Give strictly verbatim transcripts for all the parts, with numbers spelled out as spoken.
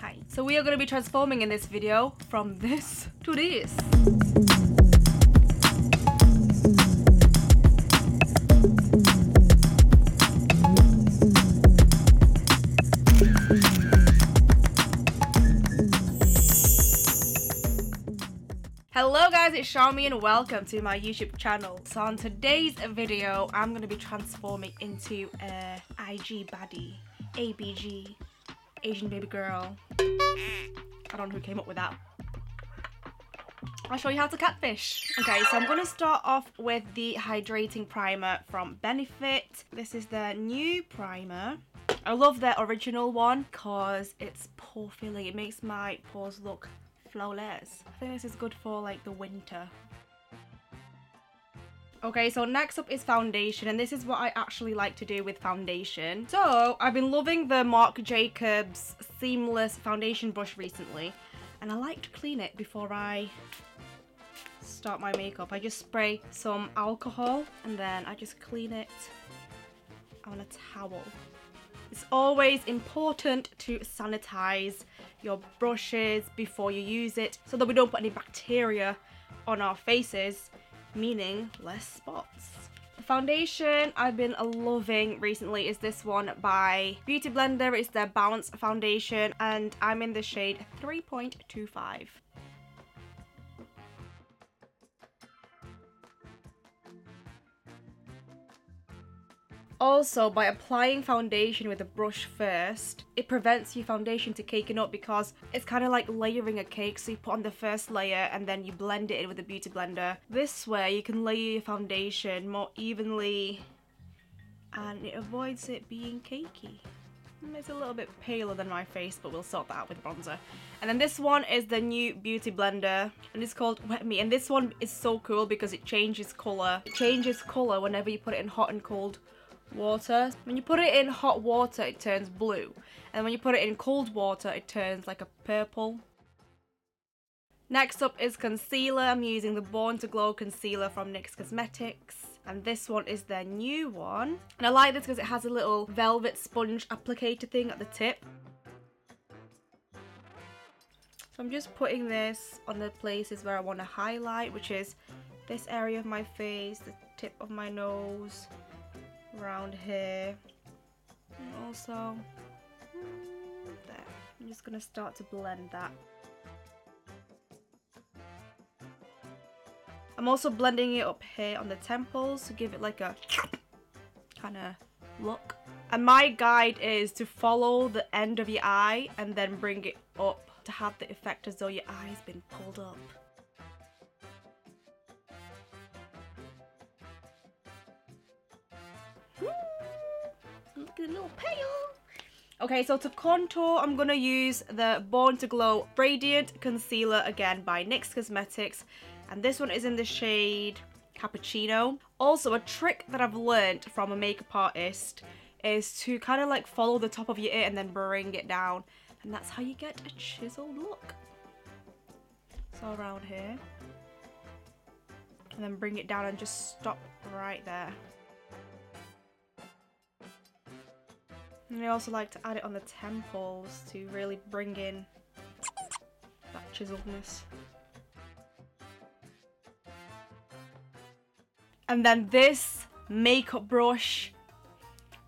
height. So we are going to be transforming in this video from this to this. Hello guys, it's Charmie and welcome to my YouTube channel. So on today's video, I'm going to be transforming into a I G baddie, A B G, Asian baby girl. I don't know who came up with that. I'll show you how to catfish. Okay, so I'm going to start off with the hydrating primer from Benefit. This is their new primer. I love their original one because it's pore filling. It makes my pores look flawless. I think this is good for like the winter. Okay, so next up is foundation, and this is what I actually like to do with foundation. So I've been loving the Marc Jacobs seamless foundation brush recently, and I like to clean it before I start my makeup. I just spray some alcohol and then I just clean it on a towel. It's always important to sanitize your brushes before you use it so that we don't put any bacteria on our faces, meaning less spots. The foundation I've been loving recently is this one by Beauty Blender. It's their Bounce foundation and I'm in the shade three point two five. Also, by applying foundation with a brush first, it prevents your foundation to caking up because it's kind of like layering a cake. So you put on the first layer and then you blend it in with a beauty blender. This way you can layer your foundation more evenly and it avoids it being cakey. It's a little bit paler than my face, but we'll sort that out with bronzer. And then this one is the new Beauty Blender, and it's called Wet Me. And this one is so cool because it changes colour. It changes colour whenever you put it in hot and cold water. When you put it in hot water it turns blue, and when you put it in cold water it turns like a purple. Next up is concealer. I'm using the Born to Glow concealer from NYX Cosmetics, and this one is their new one, and I like this because it has a little velvet sponge applicator thing at the tip. So I'm just putting this on the places where I want to highlight, which is this area of my face, the tip of my nose, around here, and also there. I'm just going to start to blend that. I'm also blending it up here on the temples to give it like a kind of look. And my guide is to follow the end of your eye and then bring it up to have the effect as though your eye's been pulled up. A little pale. Okay, so to contour, I'm gonna use the Born to Glow Radiant Concealer again by NYX Cosmetics, and this one is in the shade Cappuccino. Also, a trick that I've learned from a makeup artist is to kind of like follow the top of your ear and then bring it down, and that's how you get a chiseled look. So around here, and then bring it down and just stop right there. And I also like to add it on the temples to really bring in that chiseledness. And then this makeup brush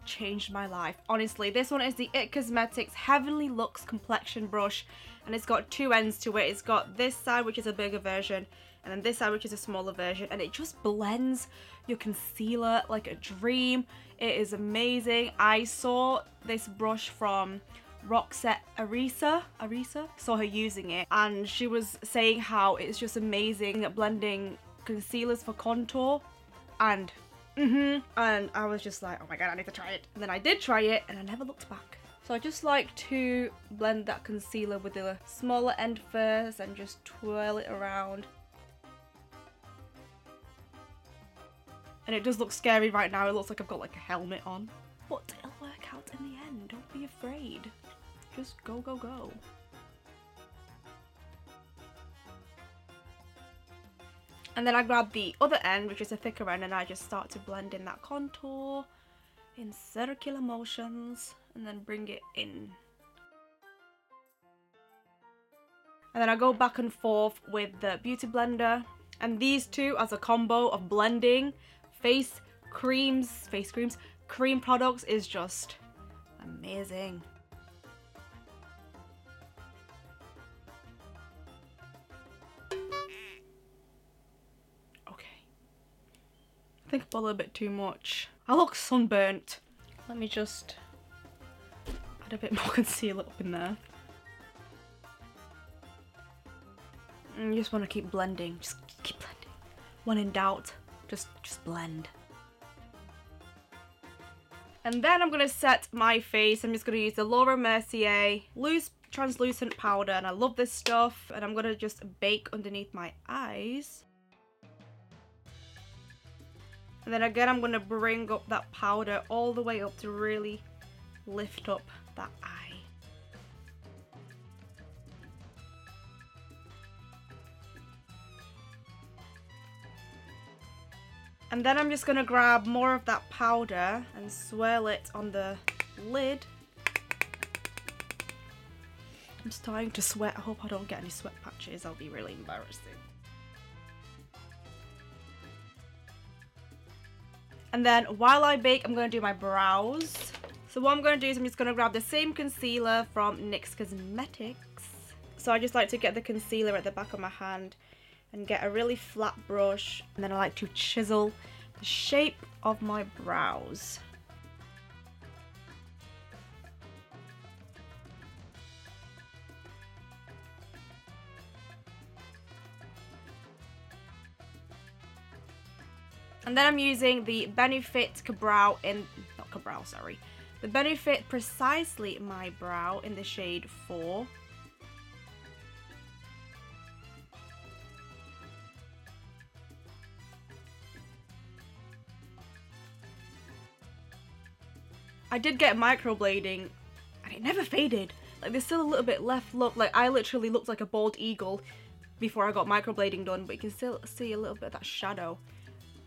changed my life. Honestly, this one is the I T Cosmetics Heavenly Luxe Complexion Brush, and it's got two ends to it. It's got this side, which is a bigger version, and then this side, which is a smaller version, and it just blends your concealer like a dream. It is amazing. I saw this brush from Roxette Arisa, Arisa, saw her using it, and she was saying how it's just amazing at blending concealers for contour, and mm-hmm, and I was just like, oh my god, I need to try it. And then I did try it, and I never looked back. So I just like to blend that concealer with the smaller end first, and just twirl it around. And it does look scary right now. It looks like I've got like a helmet on. But it'll work out in the end. Don't be afraid. Just go, go, go. And then I grab the other end, which is a thicker end, and I just start to blend in that contour in circular motions and then bring it in. And then I go back and forth with the Beauty Blender. And these two as a combo of blending, face creams, face creams, cream products is just amazing. Okay. I think a little bit too much. I look sunburnt. Let me just add a bit more concealer up in there. You just want to keep blending, just keep blending. When in doubt, just, just blend. And then I'm going to set my face. I'm just going to use the Laura Mercier Loose Translucent Powder, and I love this stuff. And I'm going to just bake underneath my eyes. And then again, I'm going to bring up that powder all the way up to really lift up that eye. And then I'm just going to grab more of that powder and swirl it on the lid. I'm starting to sweat. I hope I don't get any sweat patches. That'll be really embarrassing. And then while I bake, I'm going to do my brows. So what I'm going to do is I'm just going to grab the same concealer from NYX Cosmetics. So I just like to get the concealer at the back of my hand and get a really flat brush, and then I like to chisel the shape of my brows. And then I'm using the Benefit Cabrow in, not Cabrow, sorry, the Benefit Precisely My Brow in the shade four. I did get microblading and it never faded. Like, there's still a little bit left. Look, like I literally looked like a bald eagle before I got microblading done, but you can still see a little bit of that shadow,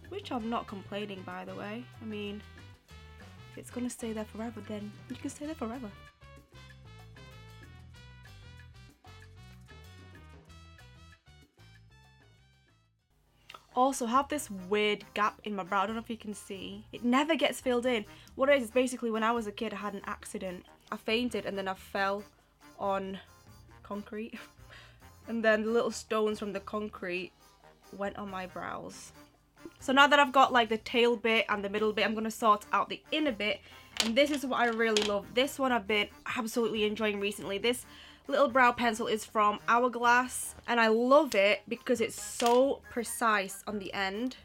which I'm not complaining, by the way. I mean, if it's gonna stay there forever, then you can stay there forever. Also, have this weird gap in my brow. I don't know if you can see. It never gets filled in. What it is, is basically when I was a kid, I had an accident. I fainted and then I fell on concrete. And then the little stones from the concrete went on my brows. So now that I've got like the tail bit and the middle bit, I'm going to sort out the inner bit. And this is what I really love. This one I've been absolutely enjoying recently. This little brow pencil is from Hourglass, and I love it because it's so precise on the end,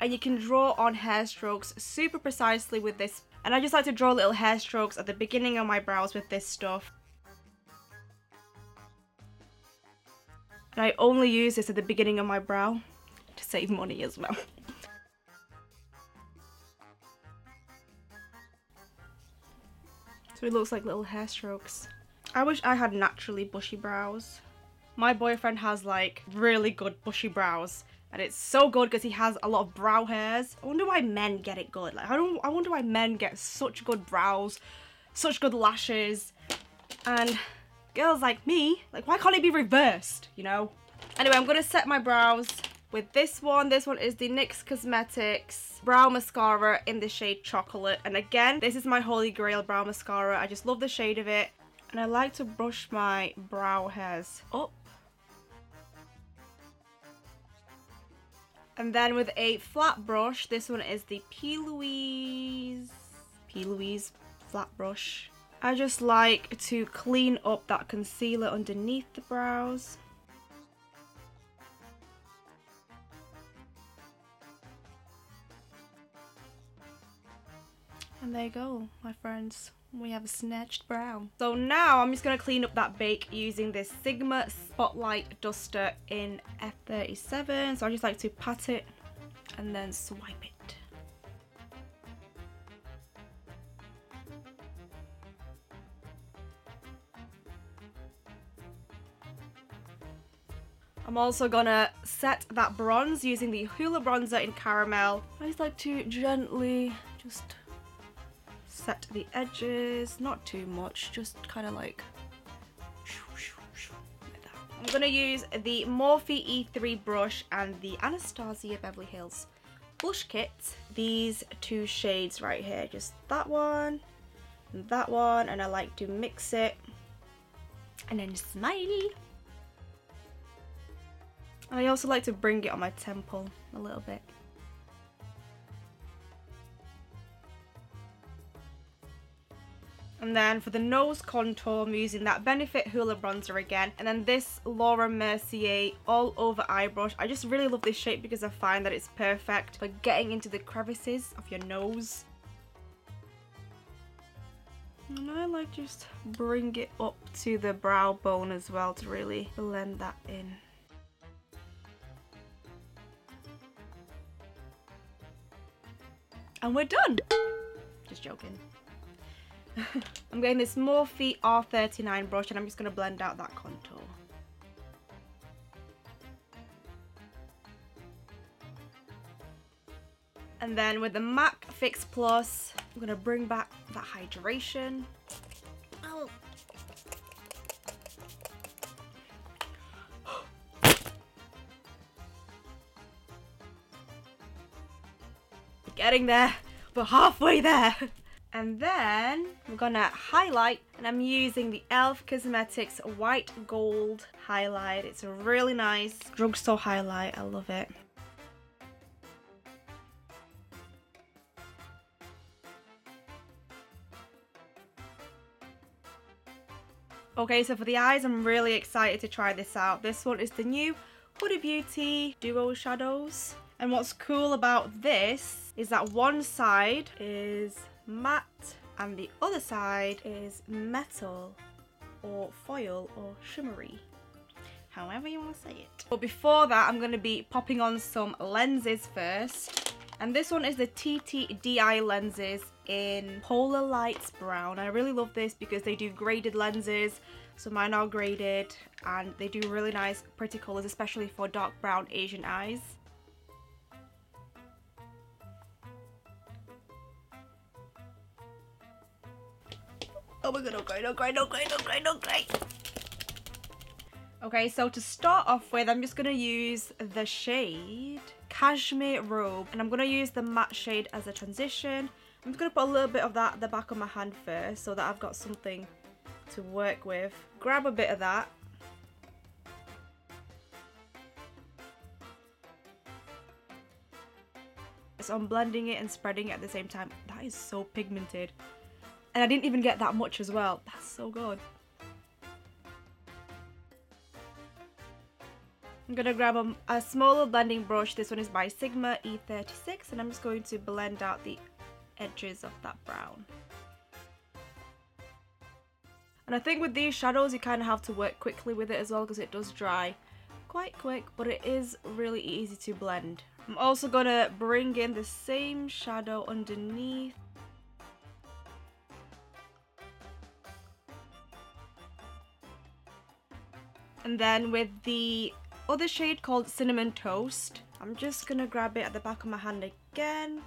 and you can draw on hair strokes super precisely with this. And I just like to draw little hair strokes at the beginning of my brows with this stuff, and I only use this at the beginning of my brow to save money as well. So it looks like little hair strokes. I wish I had naturally bushy brows. My boyfriend has like really good bushy brows, and it's so good because he has a lot of brow hairs. I wonder why men get it good. Like I don't. I wonder why men get such good brows, such good lashes, and girls like me, like why can't it be reversed? You know. Anyway, I'm gonna set my brows with this one. This one is the NYX Cosmetics Brow Mascara in the shade Chocolate, and again, this is my holy grail brow mascara. I just love the shade of it. And I like to brush my brow hairs up. And then with a flat brush, this one is the P. Louise, P. Louise flat brush. I just like to clean up that concealer underneath the brows. And there you go, my friends. We have a snatched brow. So now I'm just going to clean up that bake using this Sigma Spotlight Duster in F thirty-seven. So I just like to pat it and then swipe it. I'm also going to set that bronze using the Hoola Bronzer in Caramel. I just like to gently just set the edges, not too much, just kind of like I'm going to use the Morphe E three brush and the Anastasia Beverly Hills blush kit. These two shades right here, just that one and that one, and I like to mix it and then smile. And I also like to bring it on my temple a little bit. And then for the nose contour, I'm using that Benefit Hoola bronzer again. And then this Laura Mercier all over eye brush. I just really love this shape because I find that it's perfect for getting into the crevices of your nose. And I like to just bring it up to the brow bone as well to really blend that in. And we're done! Just joking. I'm getting this Morphe R thirty-nine brush and I'm just going to blend out that contour. And then with the Mac Fix Plus, I'm going to bring back that hydration. Ow. Getting there, we're halfway there. And then we're gonna highlight, and I'm using the e l f. Cosmetics White Gold Highlight. It's a really nice drugstore highlight, I love it. Okay, so for the eyes, I'm really excited to try this out. This one is the new Huda Beauty Duo Shadows. And what's cool about this is that one side is matte and the other side is metal or foil or shimmery, however you want to say it. But before that, I'm going to be popping on some lenses first, and this one is the T T D I lenses in Polar Lights Brown. I really love this because they do graded lenses, so mine are graded, and they do really nice pretty colours, especially for dark brown Asian eyes. Oh my god, don't cry, don't cry, don't cry, don't cry, don't cry. Okay, so to start off with, I'm just going to use the shade Cashmere Robe. And I'm going to use the matte shade as a transition. I'm just going to put a little bit of that at the back of my hand first so that I've got something to work with. Grab a bit of that. So I'm blending it and spreading it at the same time. That is so pigmented. And I didn't even get that much as well. That's so good. I'm going to grab a, a smaller blending brush. This one is by Sigma E thirty-six. And I'm just going to blend out the edges of that brown. And I think with these shadows, you kind of have to work quickly with it as well, because it does dry quite quick. But it is really easy to blend. I'm also going to bring in the same shadow underneath. And then with the other shade called Cinnamon Toast, I'm just going to grab it at the back of my hand again.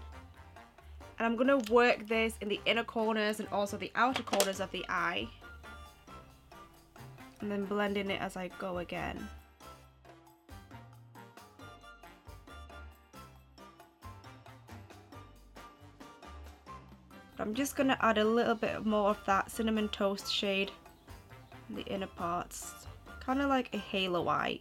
And I'm going to work this in the inner corners and also the outer corners of the eye. And then blending it as I go again. I'm just going to add a little bit more of that Cinnamon Toast shade in the inner parts. Kind of like a halo eye.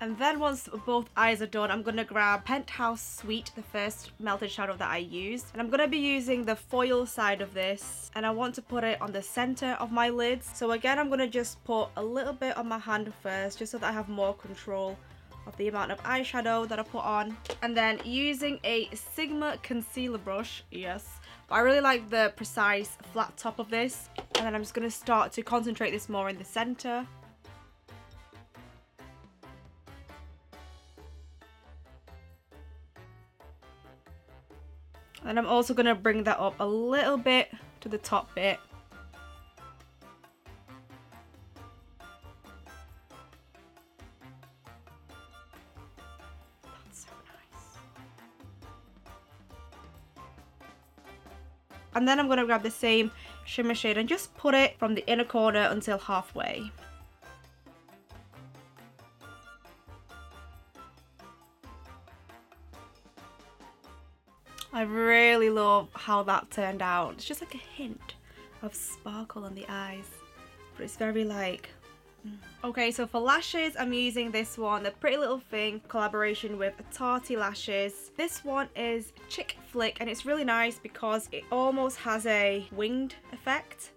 And then once both eyes are done, I'm going to grab Penthouse Sweet, the first melted shadow that I used. And I'm going to be using the foil side of this. And I want to put it on the center of my lids. So again, I'm going to just put a little bit on my hand first, just so that I have more control of the amount of eyeshadow that I put on. And then using a Sigma concealer brush, yes, but I really like the precise flat top of this. And then I'm just going to start to concentrate this more in the center. And I'm also going to bring that up a little bit to the top bit. And then I'm going to grab the same shimmer shade and just put it from the inner corner until halfway. I really love how that turned out. It's just like a hint of sparkle on the eyes, but it's very like... Okay, so for lashes, I'm using this one, the Pretty Little Thing collaboration with Tarty lashes. This one is Chick Flick, and it's really nice because it almost has a winged effect.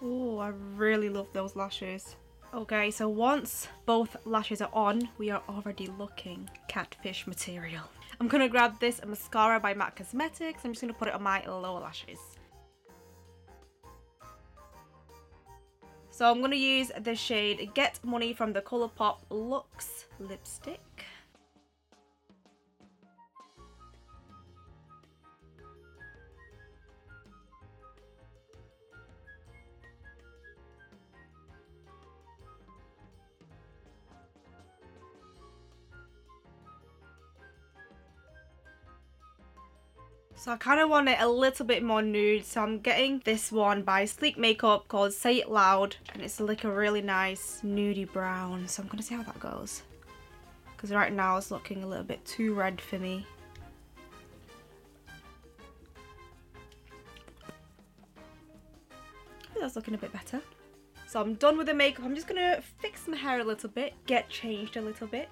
Oh, I really love those lashes. Okay, so once both lashes are on, we are already looking catfish material. I'm gonna grab this mascara by Mac Cosmetics. I'm just gonna put it on my lower lashes. So I'm gonna use the shade Get Money from the ColourPop Luxe lipstick. So I kind of want it a little bit more nude, so I'm getting this one by Sleek Makeup called Say It Loud, and it's like a really nice nudie brown, so I'm going to see how that goes, because right now it's looking a little bit too red for me. That's looking a bit better. So I'm done with the makeup. I'm just going to fix my hair a little bit, get changed a little bit.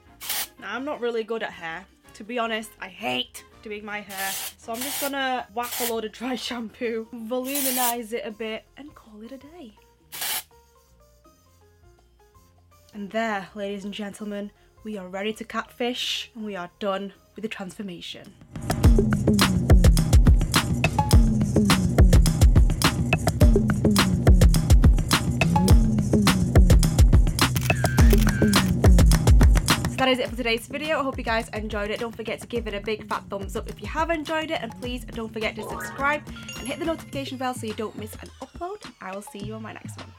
Now, I'm not really good at hair. To be honest, I hate doing my hair, so I'm just gonna whack a load of dry shampoo, voluminize it a bit, and call it a day. And there, ladies and gentlemen, we are ready to catfish, and we are done with the transformation. That is it for today's video. I hope you guys enjoyed it. Don't forget to give it a big fat thumbs up if you have enjoyed it, and please don't forget to subscribe and hit the notification bell so you don't miss an upload. I will see you on my next one.